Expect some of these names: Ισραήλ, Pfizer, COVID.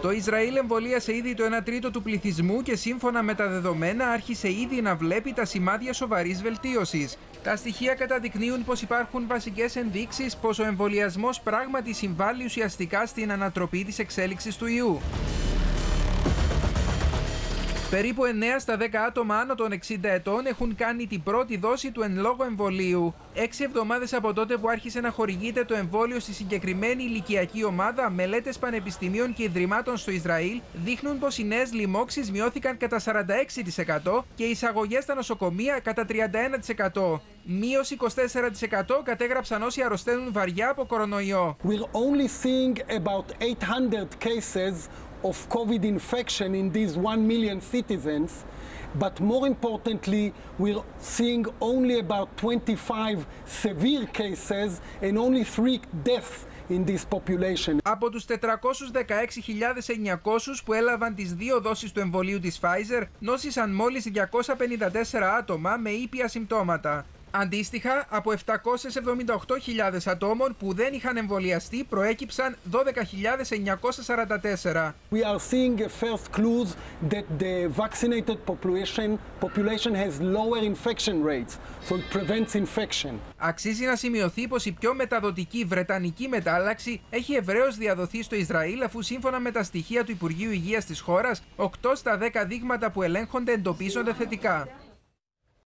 Το Ισραήλ εμβολίασε ήδη το 1/3 του πληθυσμού και σύμφωνα με τα δεδομένα άρχισε ήδη να βλέπει τα σημάδια σοβαρής βελτίωσης. Τα στοιχεία καταδεικνύουν πως υπάρχουν βασικές ενδείξεις πως ο εμβολιασμός πράγματι συμβάλλει ουσιαστικά στην ανατροπή της εξέλιξης του ιού. Περίπου 9 στα 10 άτομα άνω των 60 ετών έχουν κάνει την πρώτη δόση του εν λόγω εμβολίου. 6 εβδομάδες από τότε που άρχισε να χορηγείται το εμβόλιο στη συγκεκριμένη ηλικιακή ομάδα, μελέτες πανεπιστημίων και ιδρυμάτων στο Ισραήλ δείχνουν πως οι νέες λοιμώξεις μειώθηκαν κατά 46% και οι εισαγωγές στα νοσοκομεία κατά 31%. Μείωση 24% κατέγραψαν όσοι αρρωσταίνουν βαριά από κορονοϊό. We're only seeing about 800 cases of COVID infection in these 1 million citizens, but more importantly, we're seeing only about 25 severe cases and only 3 deaths in this population. Από τους 416.900 που έλαβαν τις 2 δόσεις του εμβολίου της Pfizer, νόσησαν μόλις 254 άτομα με ήπια συμπτώματα. Αντίστοιχα, από 778.000 ατόμων που δεν είχαν εμβολιαστεί, προέκυψαν 12.944. We are seeing first clues that the vaccinated population has lower infection rates, so it prevents infection. Αξίζει να σημειωθεί πως η πιο μεταδοτική βρετανική μετάλλαξη έχει ευρέως διαδοθεί στο Ισραήλ, αφού σύμφωνα με τα στοιχεία του Υπουργείου Υγείας της χώρας, 8 στα 10 δείγματα που ελέγχονται εντοπίζονται θετικά.